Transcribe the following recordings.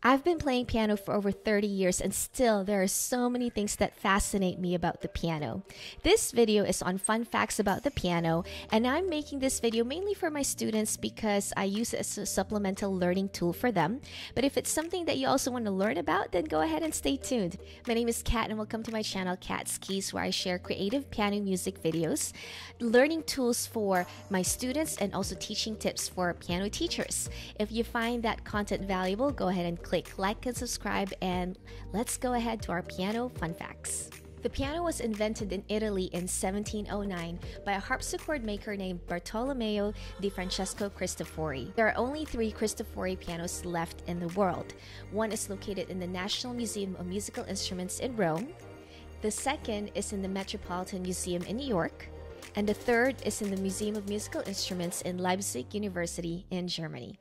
I've been playing piano for over 30 years and still there are so many things that fascinate me about the piano. This video is on fun facts about the piano, and I'm making this video mainly for my students because I use it as a supplemental learning tool for them. But if it's something that you also want to learn about, then go ahead and stay tuned. My name is Kat and welcome to my channel Kat's Keys, where I share creative piano music videos, learning tools for my students, and also teaching tips for piano teachers. If you find that content valuable, go ahead and click like and subscribe, and let's go ahead to our piano fun facts. The piano was invented in Italy in 1709 by a harpsichord maker named Bartolomeo di Francesco Cristofori. There are only 3 Cristofori pianos left in the world. One is located in the National Museum of Musical Instruments in Rome. The second is in the Metropolitan Museum in New York. And the third is in the Museum of Musical Instruments in Leipzig University in Germany.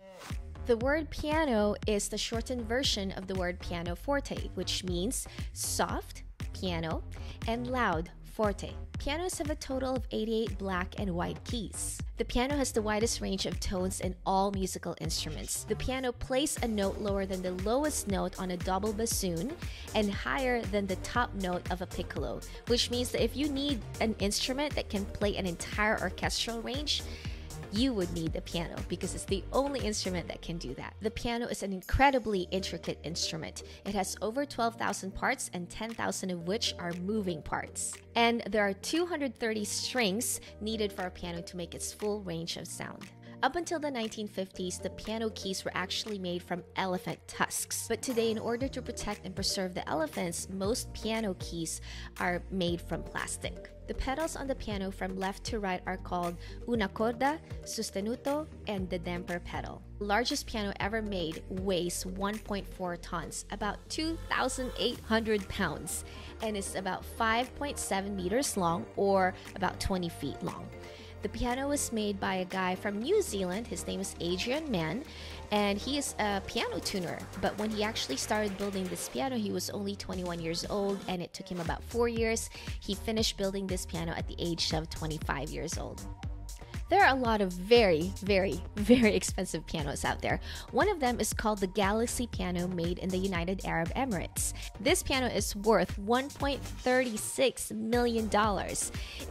The word piano is the shortened version of the word pianoforte, which means soft, piano, and loud, forte. Pianos have a total of 88 black and white keys. The piano has the widest range of tones in all musical instruments. The piano plays a note lower than the lowest note on a double bassoon and higher than the top note of a piccolo, which means that if you need an instrument that can play an entire orchestral range, you would need the piano because it's the only instrument that can do that. The piano is an incredibly intricate instrument. It has over 12,000 parts and 10,000 of which are moving parts. And there are 230 strings needed for a piano to make its full range of sound. Up until the 1950s, the piano keys were actually made from elephant tusks. But today, in order to protect and preserve the elephants, most piano keys are made from plastic. The pedals on the piano from left to right are called una corda, sostenuto, and the damper pedal. The largest piano ever made weighs 1.4 tons, about 2,800 pounds, and is about 5.7 meters long or about 20 feet long. The piano was made by a guy from New Zealand. His name is Adrian Mann, and he is a piano tuner. But when he actually started building this piano, he was only 21 years old, and it took him about 4 years. He finished building this piano at the age of 25 years old. There are a lot of very expensive pianos out there. One of them is called the Galaxy Piano, made in the United Arab Emirates. This piano is worth $1.36 million.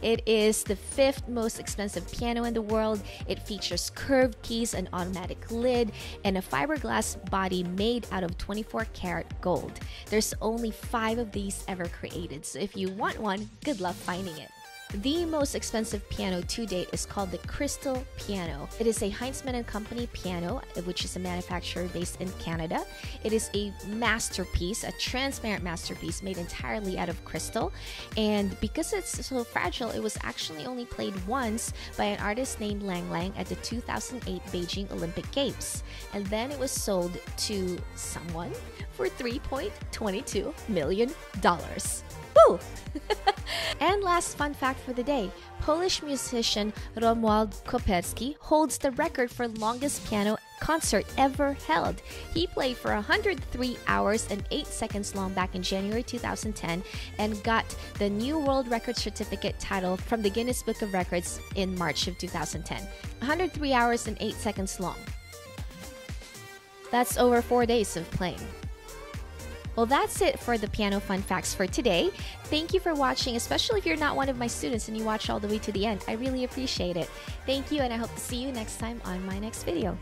It is the 5th most expensive piano in the world. It features curved keys, an automatic lid, and a fiberglass body made out of 24 karat gold. There's only 5 of these ever created, so if you want one, good luck finding it. The most expensive piano to date is called the Crystal Piano. It is a Heinzmann & Company piano, which is a manufacturer based in Canada. It is a masterpiece, a transparent masterpiece made entirely out of crystal. And because it's so fragile, it was actually only played once by an artist named Lang Lang at the 2008 Beijing Olympic Games. And then it was sold to someone for $3.22 million. Woo! And last fun fact for the day, Polish musician Romuald Koperski holds the record for longest piano concert ever held. He played for 103 hours and 8 seconds long back in January 2010 and got the new world record certificate title from the Guinness Book of Records in March of 2010. 103 hours and 8 seconds long. That's over 4 days of playing. Well, that's it for the piano fun facts for today. Thank you for watching, especially if you're not one of my students and you watch all the way to the end. I really appreciate it. Thank you, and I hope to see you next time on my next video.